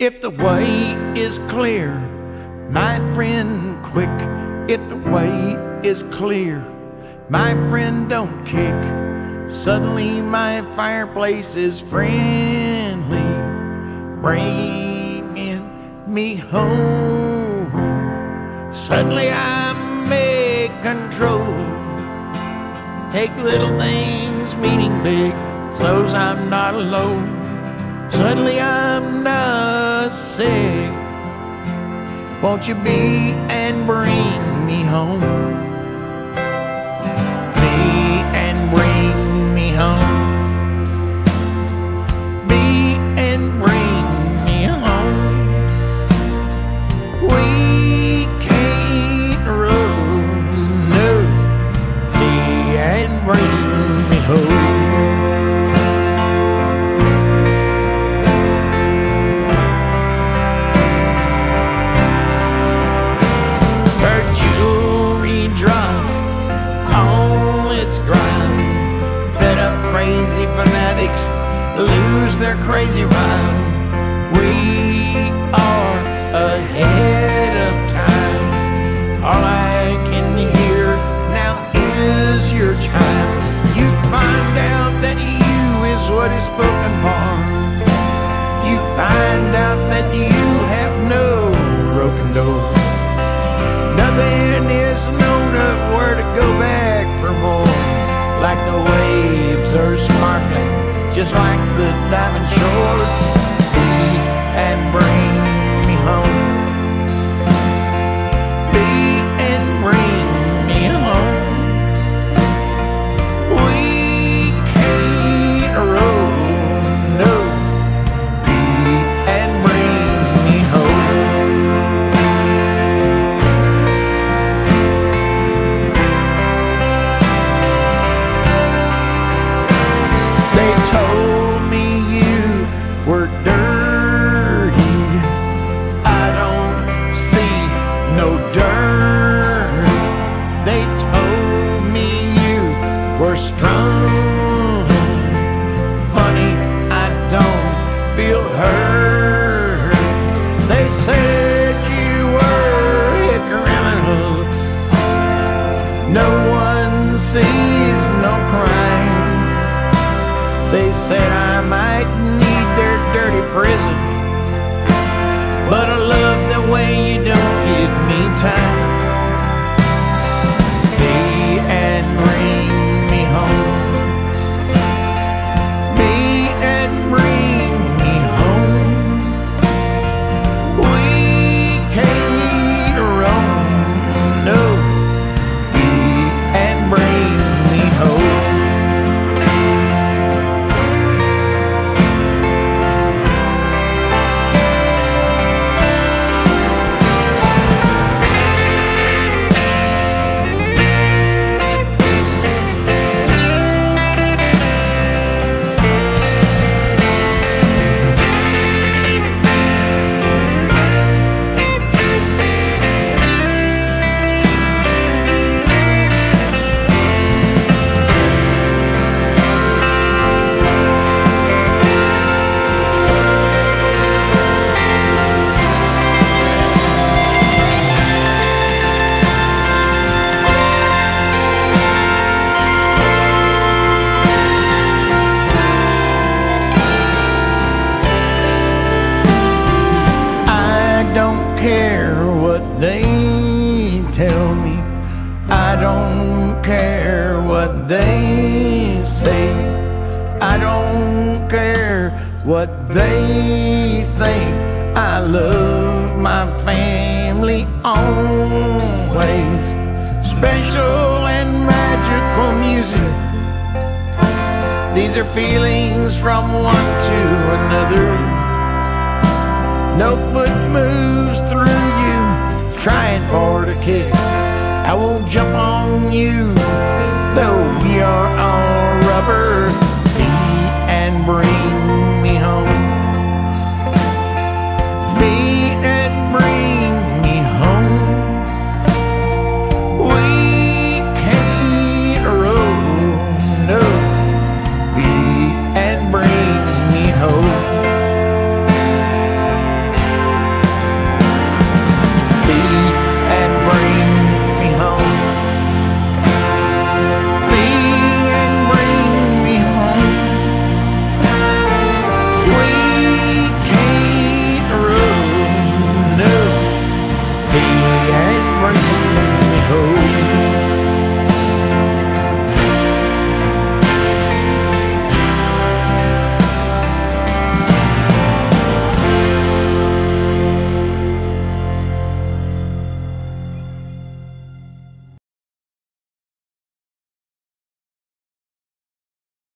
If the way is clear, my friend, quick. If the way is clear, my friend, don't kick. Suddenly my fireplace is friendly, bringing me home. Suddenly I'm in control, take little things meaning big, so's I'm not alone. Suddenly I'm not sick. Won't you be and bring me home? Be and bring me home. Be and bring me home. We can't roll, no. Be and bring me home. Lose their crazy rhyme. We are ahead of time. All I can hear now is your chime. You find out that you is what is spoken for. You find out that you have no broken door. Nothing is known of where to go back for more. Like the waves are sparkling, just like the diamond shore. Be and bring me home. Be and bring me home. We can't roll, no. Be and bring me home. They told strong. Funny, I don't feel hurt. They said you were a criminal. No one sees no crime. They said I might need their dirty prison, but I love the way you don't give me time. They tell me, I don't care what they say. I don't care what they think. I love my family always. Special and magical music. These are feelings from one to another. No foot moves through you trying for the kick. I won't jump on you, though we are all rubber. Be and bring.